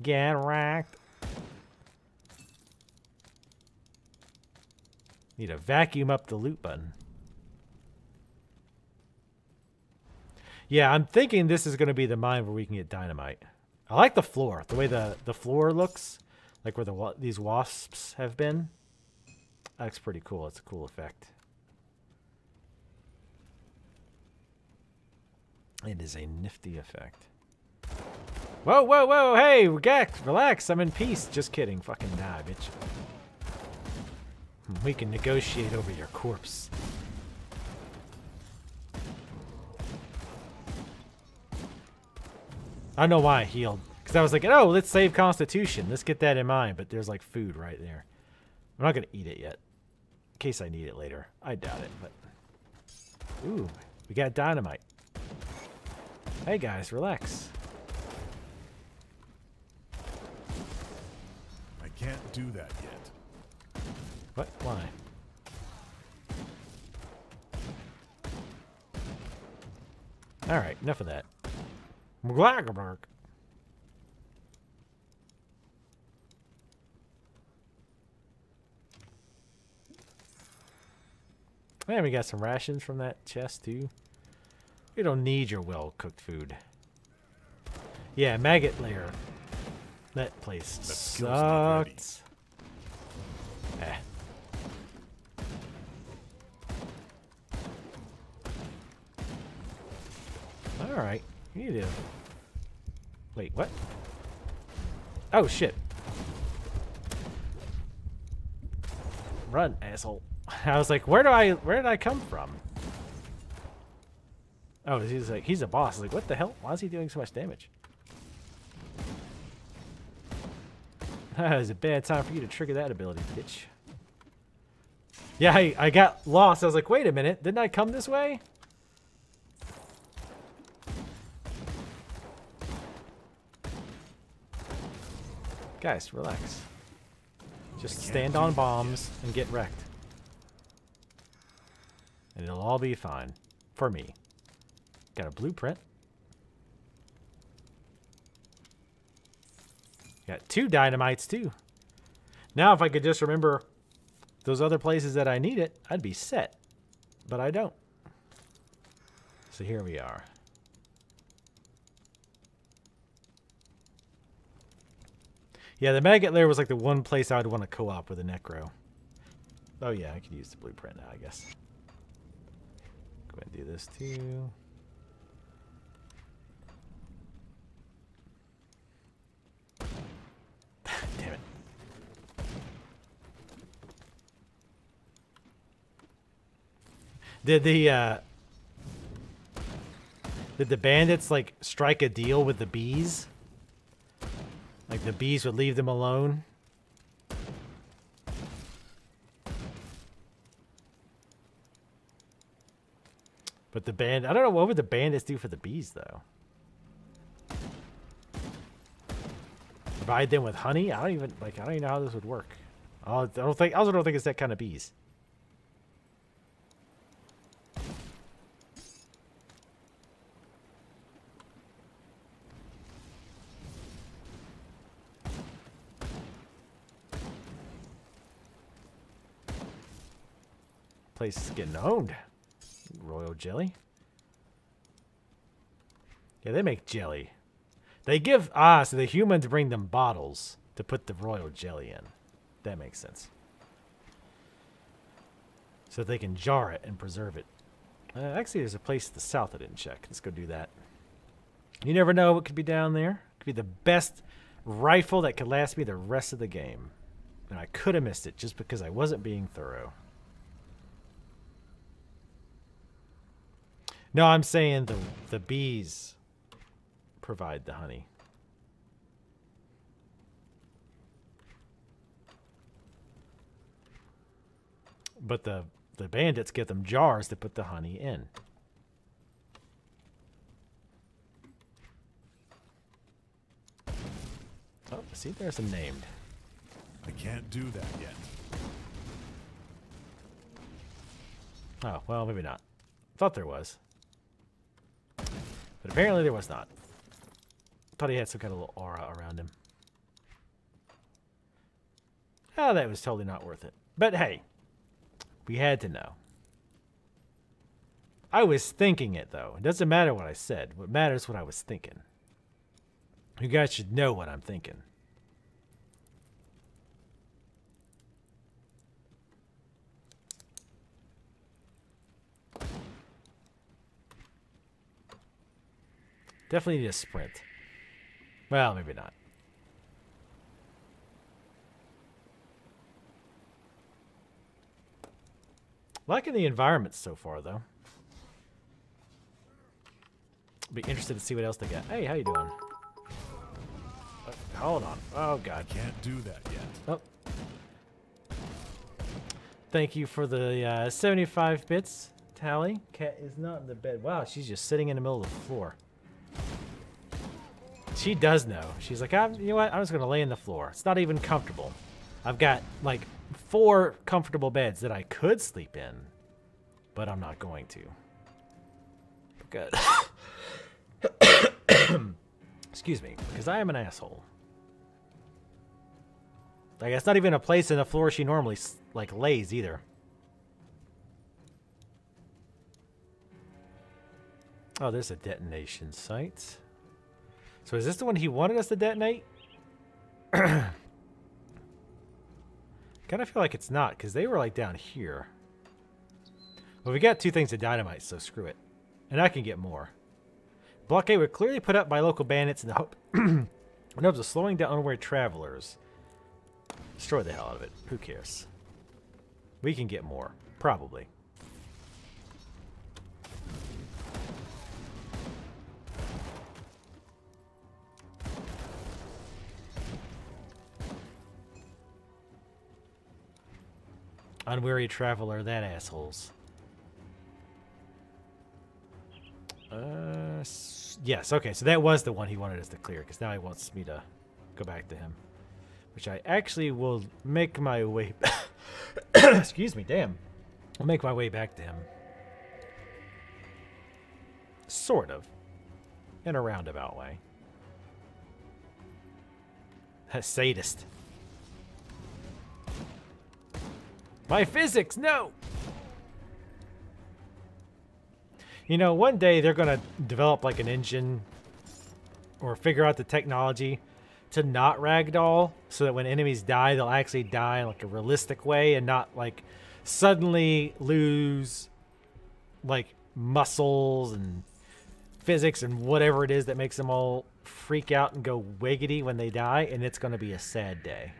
Get racked. Need to vacuum up the loot button. Yeah, I'm thinking this is going to be the mine where we can get dynamite. I like the floor. The way the floor looks. Like where these wasps have been. That's pretty cool. It's a cool effect. It is a nifty effect. Whoa, whoa, whoa. Hey, relax. I'm in peace. Just kidding. Fucking die, bitch. We can negotiate over your corpse. I don't know why I healed. Because I was like, oh, let's save Constitution. Let's get that in mind. But there's, like, food right there. I'm not going to eat it yet. In case I need it later. I doubt it, but... Ooh, we got dynamite. Hey, guys, relax. I can't do that yet. What? Why? Alright, enough of that. Glagberg. Man, we got some rations from that chest, too. We don't need your well-cooked food. Yeah, maggot lair. That place sucks. Eh. Alright. You need to... Wait, what? Oh, shit. Run, asshole. I was like, where did I come from? Oh, he's like, he's a boss. Like, what the hell? Why is he doing so much damage? That was a bad time for you to trigger that ability, bitch. Yeah, I got lost. I was like, wait a minute, didn't I come this way? Guys, relax. Just stand on bombs and get wrecked. And it'll all be fine. For me. Got a blueprint. Got 2 dynamites, too. Now, if I could just remember those other places that I need it, I'd be set. But I don't. So here we are. Yeah, the maggot lair was like the one place I would want to co-op with a necro. Oh, yeah, I could use the blueprint now, I guess. Go ahead and do this, too. Damn it. Did the bandits, like, strike a deal with the bees? Like, the bees would leave them alone? But the band... I don't know, what would the bandits do for the bees, though? Provide them with honey? I don't even... Like, I don't even know how this would work. I also don't think it's that kind of bees. Place is getting owned. Royal Jelly. Yeah, they make jelly. They give... Ah, so the humans bring them bottles to put the royal jelly in. That makes sense. So they can jar it and preserve it. Actually, there's a place to the south I didn't check. Let's go do that. You never know what could be down there. It could be the best rifle that could last me the rest of the game. And I could have missed it just because I wasn't being thorough. No, I'm saying the bees provide the honey. But the bandits give them jars to put the honey in. Oh, see, there's some named. I can't do that yet. Oh, well, maybe not. I thought there was. But apparently there was not. Thought he had some kind of little aura around him. Oh, that was totally not worth it. But hey, we had to know. I was thinking it, though. It doesn't matter what I said. What matters is what I was thinking. You guys should know what I'm thinking. Definitely need a sprint. Well, maybe not. Liking the environment so far, though. Be interested to see what else they got. Hey, how you doing? Hold on. Oh, God. Can't do that yet. Oh. Thank you for the 75 bits, Tally. Cat is not in the bed. Wow, she's just sitting in the middle of the floor. She does know. She's like, you know what? I'm just going to lay on the floor. It's not even comfortable. I've got, like, four comfortable beds that I could sleep in, but I'm not going to. Good. Excuse me, because I am an asshole. Like, it's not even a place in the floor she normally, like, lays either. Oh, there's a detonation site. So is this the one he wanted us to detonate? Kind of feel like it's not, because they were, like, down here. Well, we got two things of dynamite, so screw it. And I can get more. Blockade were clearly put up by local bandits in the hope of slowing down unwary travelers. Destroy the hell out of it. Who cares? We can get more. Probably. Unwary traveler, that assholes. Yes, okay, so that was the one he wanted us to clear, because now he wants me to go back to him. Which I actually will make my way... Excuse me, damn. I'll make my way back to him. Sort of. In a roundabout way. A sadist. My physics, no! You know, one day they're going to develop like an engine or figure out the technology to not ragdoll so that when enemies die, they'll actually die in like a realistic way and not like suddenly lose like muscles and physics and whatever it is that makes them all freak out and go wiggity when they die. And it's going to be a sad day.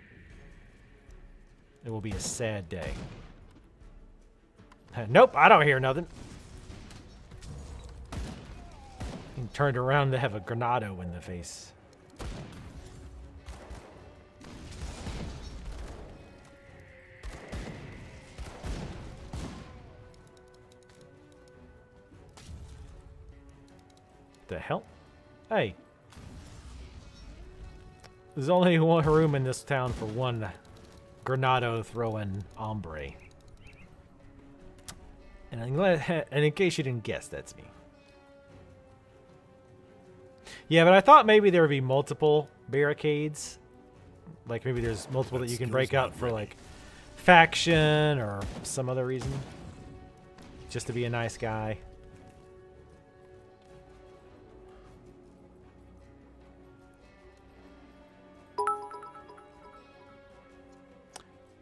It will be a sad day. Nope, I don't hear nothing. And turned around to have a granado in the face. The hell? Hey. There's only one room in this town for one granado throwing hombre. And I'm glad, and in case you didn't guess, that's me. Yeah, but I thought maybe there would be multiple barricades. Like, maybe there's multiple that you can break up for, like, faction or some other reason. Just to be a nice guy.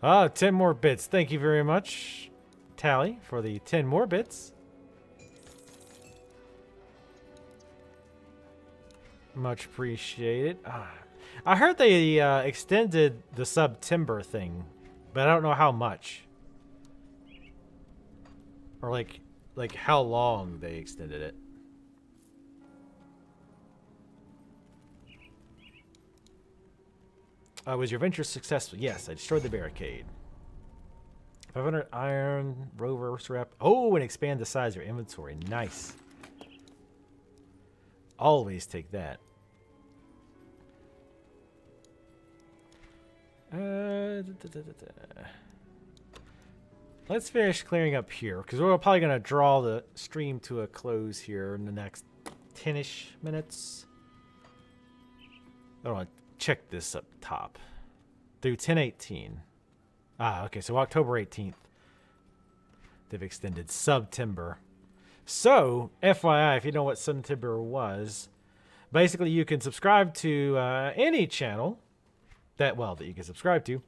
Ah, 10 more bits. Thank you very much, Tally, for the 10 more bits. Much appreciated. I heard they extended the Subtember thing, but I don't know how much or like how long they extended it. Was your venture successful? Yes, I destroyed the barricade. 500 iron, rover strap. Oh, and expand the size of your inventory. Nice. Always take that. Let's finish clearing up here, because we're probably going to draw the stream to a close here in the next 10-ish minutes. I want to check this up top. Through 10/18. Ah, okay, so October 18th. They've extended Subtember. So, FYI, if you know what Subtember was, basically you can subscribe to any channel that, well, that you can subscribe to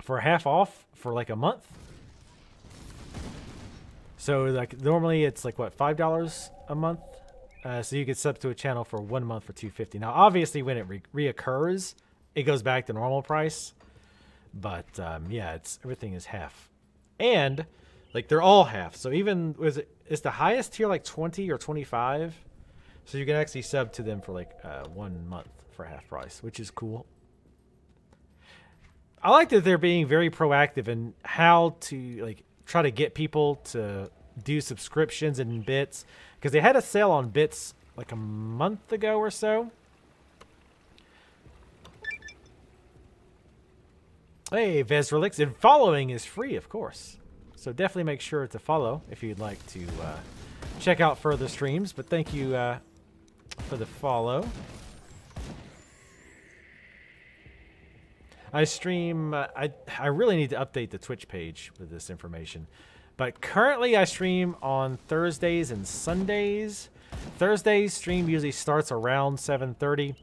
for half off for like a month. So, like, normally it's like, what, $5 a month? So you can sub to a channel for 1 month for $2.50. Now, obviously, when it reoccurs, it goes back to normal price. But, yeah, it's everything is half. And... like, they're all half. So even, is the highest tier like 20 or 25? So you can actually sub to them for like 1 month for half price, which is cool. I like that they're being very proactive in how to, like, try to get people to do subscriptions and bits. Because they had a sale on bits like a month ago or so. Hey, Vesrelix, and following is free, of course. So definitely make sure to follow if you'd like to check out further streams. But thank you for the follow. I stream, I really need to update the Twitch page with this information. But currently I stream on Thursdays and Sundays. Thursdays stream usually starts around 7:30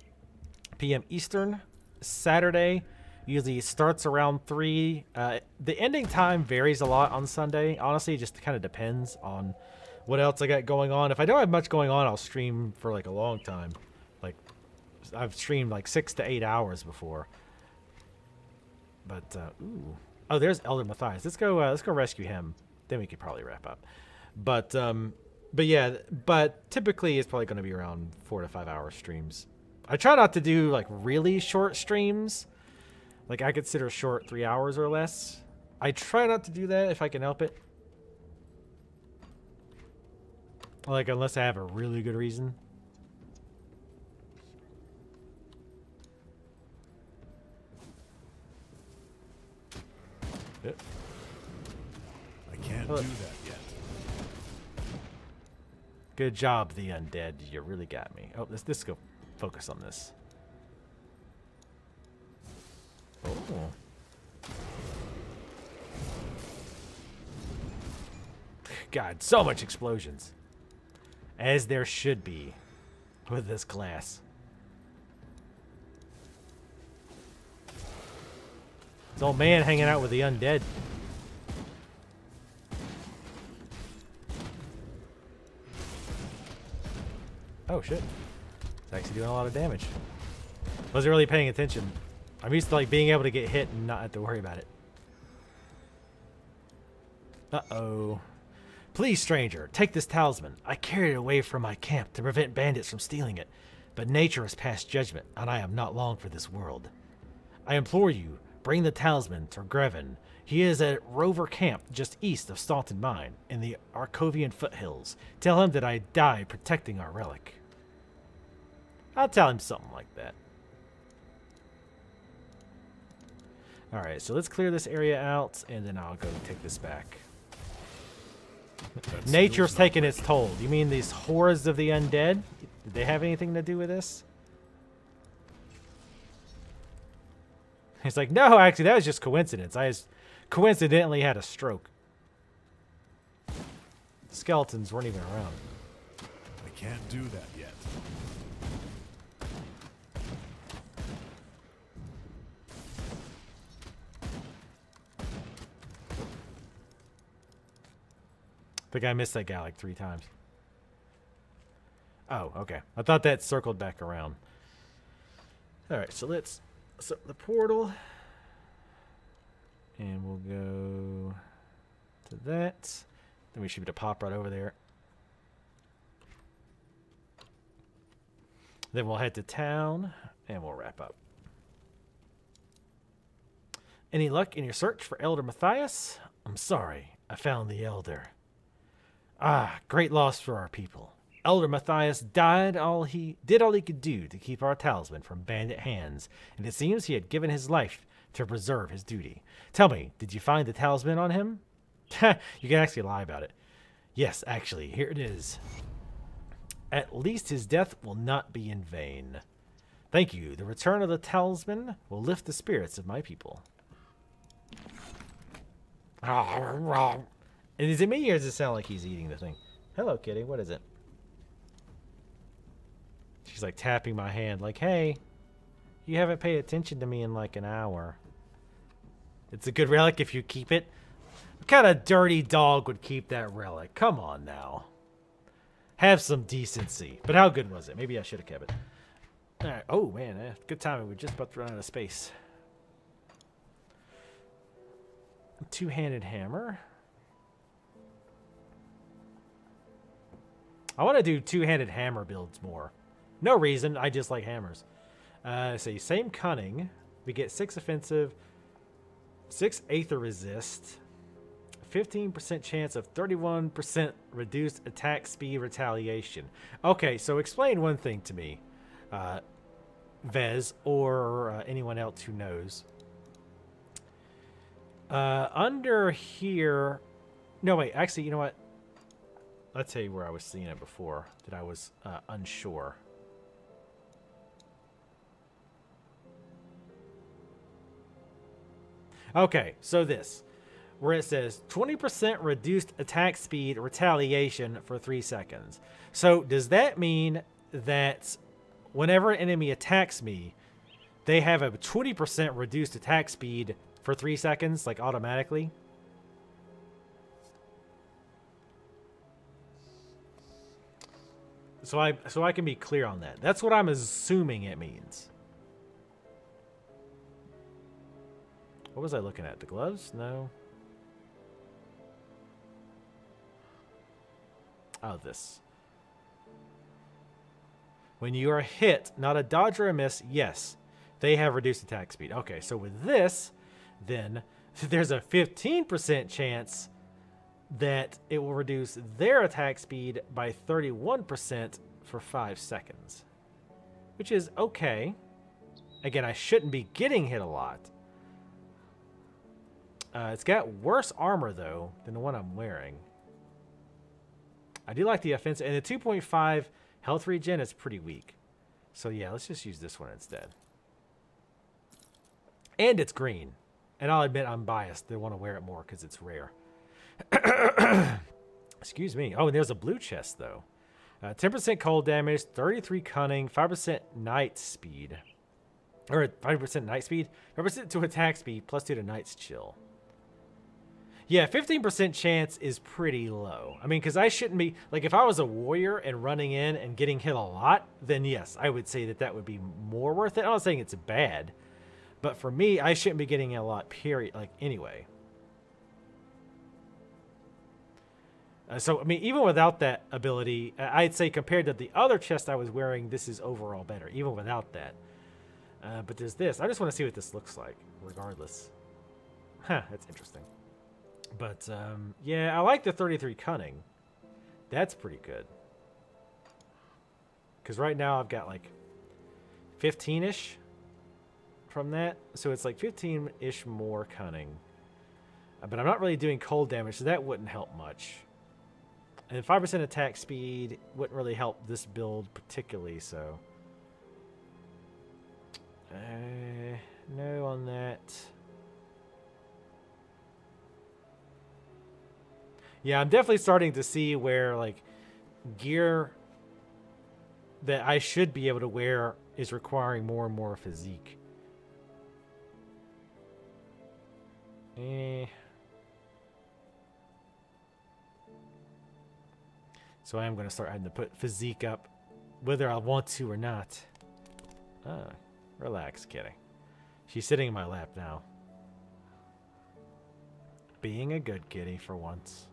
p.m. Eastern. Saturday usually starts around 3. The ending time varies a lot on Sunday. Honestly, it just kind of depends on what else I got going on. If I don't have much going on, I'll stream for like a long time. Like I've streamed like 6 to 8 hours before. But ooh. Oh, there's Elder Matthias. Let's go rescue him. Then we could probably wrap up. But yeah, but typically it's probably going to be around 4 to 5 hour streams. I try not to do like really short streams. Like I consider short 3 hours or less. I try not to do that if I can help it. Like unless I have a really good reason. Yep. I can't do that yet. Good job, the undead. You really got me. Oh, let's go focus on this. Oh. God, so much explosions. As there should be with this class. This old man hanging out with the undead. Oh shit. It's actually doing a lot of damage. Wasn't really paying attention. I'm used to like being able to get hit and not have to worry about it. Uh-oh. Please, stranger, take this talisman. I carried it away from my camp to prevent bandits from stealing it. But nature has passed judgment, and I am not long for this world. I implore you, bring the talisman to Grevin. He is at Rover Camp, just east of Staunton Mine, in the Arkovian Foothills. Tell him that I die protecting our relic. I'll tell him something like that. Alright, so let's clear this area out, and then I'll go take this back. Nature's taking its toll. You mean these hordes of the undead? Did they have anything to do with this? He's like, no, actually, that was just coincidence. I just coincidentally had a stroke. The skeletons weren't even around. I can't do that yet. I think I missed that guy like 3 times. Oh, okay. I thought that circled back around. All right, so let's... So the portal, and we'll go to that. Then we should be to pop right over there. Then we'll head to town, and we'll wrap up. Any luck in your search for Elder Matthias? I'm sorry, I found the Elder. Ah, great loss for our people. Elder Matthias did all he could do to keep our talisman from bandit hands, and it seems he had given his life to preserve his duty. Tell me, did you find the talisman on him? You can actually lie about it. Yes, actually, here it is. At least his death will not be in vain. Thank you. The return of the talisman will lift the spirits of my people. Is it me or does it sound like he's eating the thing? Hello, kitty. What is it? She's like tapping my hand like, hey, you haven't paid attention to me in like an hour. It's a good relic if you keep it. What kind of dirty dog would keep that relic? Come on now. Have some decency. But how good was it? Maybe I should have kept it. All right. Oh, man. Good timing. We're just about to run out of space. Two-handed hammer. I want to do two-handed hammer builds more. No reason, I just like hammers. So same cunning. We get 6 offensive, 6 aether resist, 15% chance of 31% reduced attack speed retaliation. Okay, so explain one thing to me, Vez, or anyone else who knows. Under here... No, wait. Actually, you know what? I'll tell you where I was seeing it before that I was unsure. Okay, so this. Where it says 20% reduced attack speed retaliation for 3 seconds. So does that mean that whenever an enemy attacks me, they have a 20% reduced attack speed for 3 seconds, like automatically? So I can be clear on that. That's what I'm assuming it means. What was I looking at? The gloves? No. Oh, this. When you are hit, not a dodge or a miss, yes, they have reduced attack speed. Okay, so with this, then there's a 15% chance that it will reduce their attack speed by 31% for 5 seconds, which is okay. Again, I shouldn't be getting hit a lot. It's got worse armor, though, than the one I'm wearing. I do like the offense, and the 2.5 health regen is pretty weak. So, yeah, let's just use this one instead. And it's green. And I'll admit I'm biased. They want to wear it more because it's rare. Excuse me. Oh, and there's a blue chest, though. 10% cold damage, 33 cunning, 5% night speed. Or 5% night speed, 5% to attack speed, plus 2 to night's chill. Yeah, 15% chance is pretty low. I mean, because I shouldn't be... Like, if I was a warrior and running in and getting hit a lot, then yes, I would say that that would be more worth it. I'm not saying it's bad. But for me, I shouldn't be getting hit a lot, period. Like, anyway. So, I mean, even without that ability, I'd say compared to the other chest I was wearing, this is overall better, even without that. But there's this. I just want to see what this looks like, regardless. Huh, that's interesting. But, yeah, I like the 33 cunning. That's pretty good. Because right now I've got, like, 15-ish from that. So it's, like, 15-ish more cunning. But I'm not really doing cold damage, so that wouldn't help much. And 5% attack speed wouldn't really help this build particularly, so... no on that... Yeah, I'm definitely starting to see where, like, gear that I should be able to wear is requiring more and more physique. So I am going to start having to put physique up, whether I want to or not. Ah, relax, kitty. She's sitting in my lap now. Being a good kitty for once.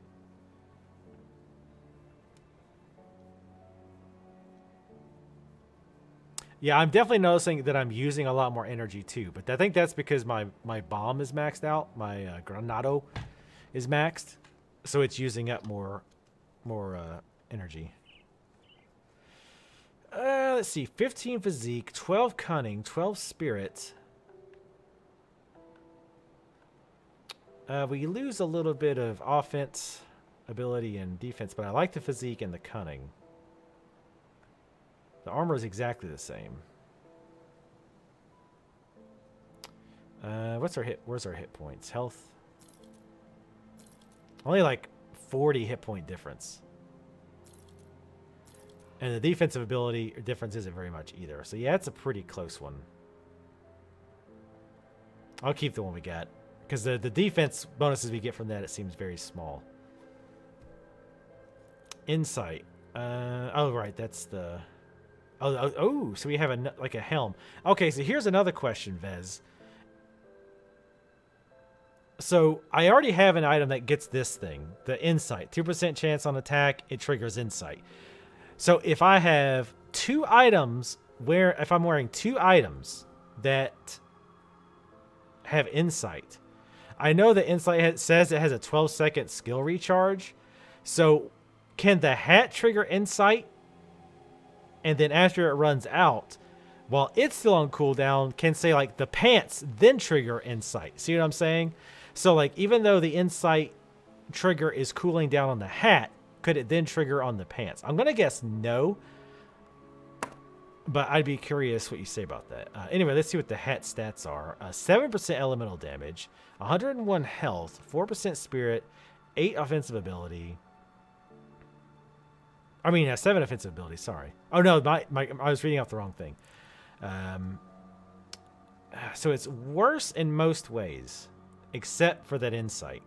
Yeah, I'm definitely noticing that I'm using a lot more energy too, but I think that's because my bomb is maxed out, my granado is maxed, so it's using up more energy. Let's see, 15 physique, 12 cunning, 12 spirit. We lose a little bit of offense, ability, and defense, but I like the physique and the cunning. The armor is exactly the same. What's our hit? Where's our hit points? Health. Only like 40 hit point difference. And the defensive ability difference isn't very much either. So yeah, it's a pretty close one. I'll keep the one we got. Because the defense bonuses we get from that, it seems very small. Insight. Oh, right, that's the... Oh, so we have like a helm. Okay, so here's another question, Vez. So I already have an item that gets this thing, the insight. 2% chance on attack, it triggers insight. So if I have two items where, if I'm wearing two items that have insight, I know that insight says it has a 12-second skill recharge. So can the hat trigger insight? And then after it runs out, while it's still on cooldown, can say, like, the pants then trigger insight. See what I'm saying? So, like, even though the insight trigger is cooling down on the hat, could it then trigger on the pants? I'm going to guess no, but I'd be curious what you say about that. Anyway, let's see what the hat stats are. 7% elemental damage, 101 health, 4% spirit, 8 offensive ability. I mean, 7 offensive ability, sorry. Oh, no, I was reading out the wrong thing. So it's worse in most ways, except for that insight.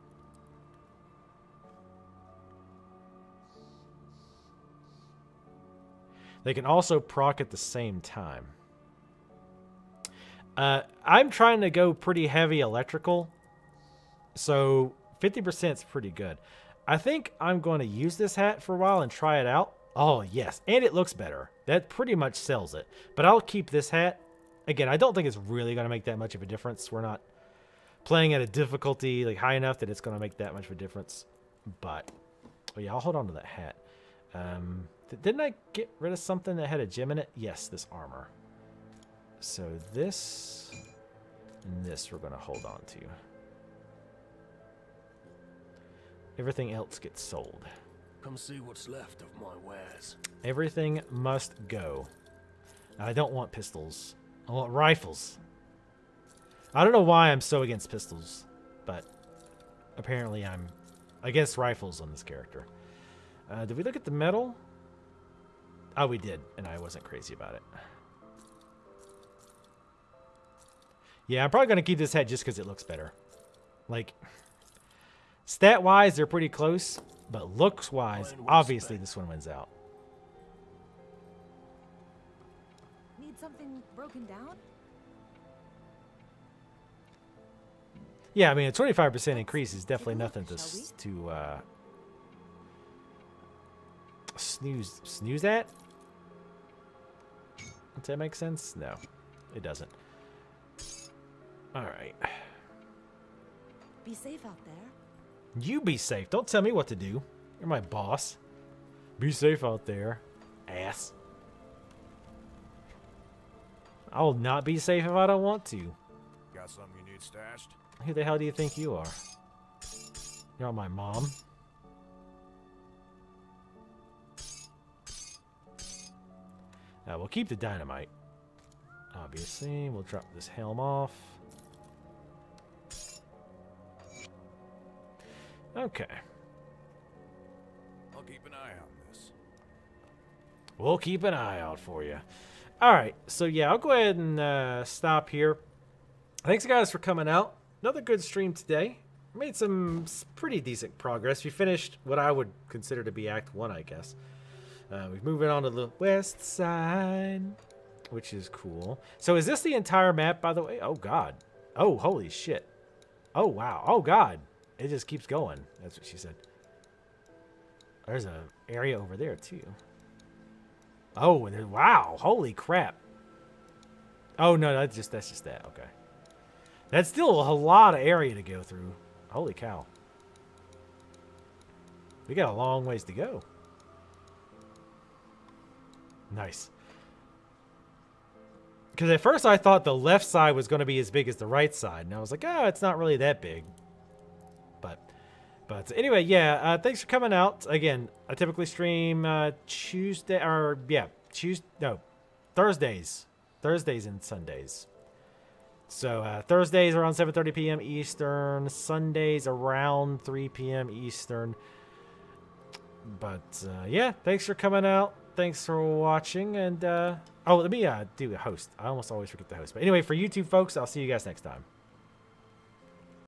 They can also proc at the same time. I'm trying to go pretty heavy electrical, so 50% is pretty good. I think I'm going to use this hat for a while and try it out. Oh, yes, and it looks better. That pretty much sells it. But I'll keep this hat. Again, I don't think it's really going to make that much of a difference. We're not playing at a difficulty like high enough that it's going to make that much of a difference. But yeah, I'll hold on to that hat. Didn't I get rid of something that had a gem in it? Yes, this armor. So this and this we're going to hold on to. Everything else gets sold. Come see what's left of my wares. Everything must go. I don't want pistols. I want rifles. I don't know why I'm so against pistols, but apparently I'm against rifles on this character. Did we look at the metal? Oh, we did, and I wasn't crazy about it. Yeah, I'm probably going to keep this hat just because it looks better. Like, stat-wise, they're pretty close, but looks-wise, obviously this one wins out. Need something broken down? Yeah, I mean, a 25% increase is definitely nothing to snooze at. Does that make sense? No, it doesn't. All right. Be safe out there. You be safe. Don't tell me what to do. You're my boss. Be safe out there, ass. I'll not be safe if I don't want to. Got something you need stashed? Who the hell do you think you are? You're not my mom. We'll keep the dynamite. Obviously, we'll drop this helm off. Okay. I'll keep an eye on this. We'll keep an eye out for you. All right. So, yeah, I'll go ahead and stop here. Thanks, guys, for coming out. Another good stream today. Made some pretty decent progress. We finished what I would consider to be Act 1, I guess. We've moved on to the west side, which is cool. So, is this the entire map, by the way? Oh, God. Oh, holy shit. Oh, wow. Oh, God. It just keeps going. That's what she said. There's an area over there, too. Oh, and wow. Holy crap. Oh, no, that's just that. Okay. That's still a lot of area to go through. Holy cow. We got a long ways to go. Nice. Because at first I thought the left side was going to be as big as the right side. And I was like, oh, it's not really that big. But anyway, yeah, thanks for coming out. Again, I typically stream Thursdays. Thursdays and Sundays. So Thursdays around 7:30 p.m. Eastern. Sundays around 3 p.m. Eastern. But yeah, thanks for coming out. Thanks for watching. And oh, let me do a host. I almost always forget the host. But anyway, for YouTube folks, I'll see you guys next time.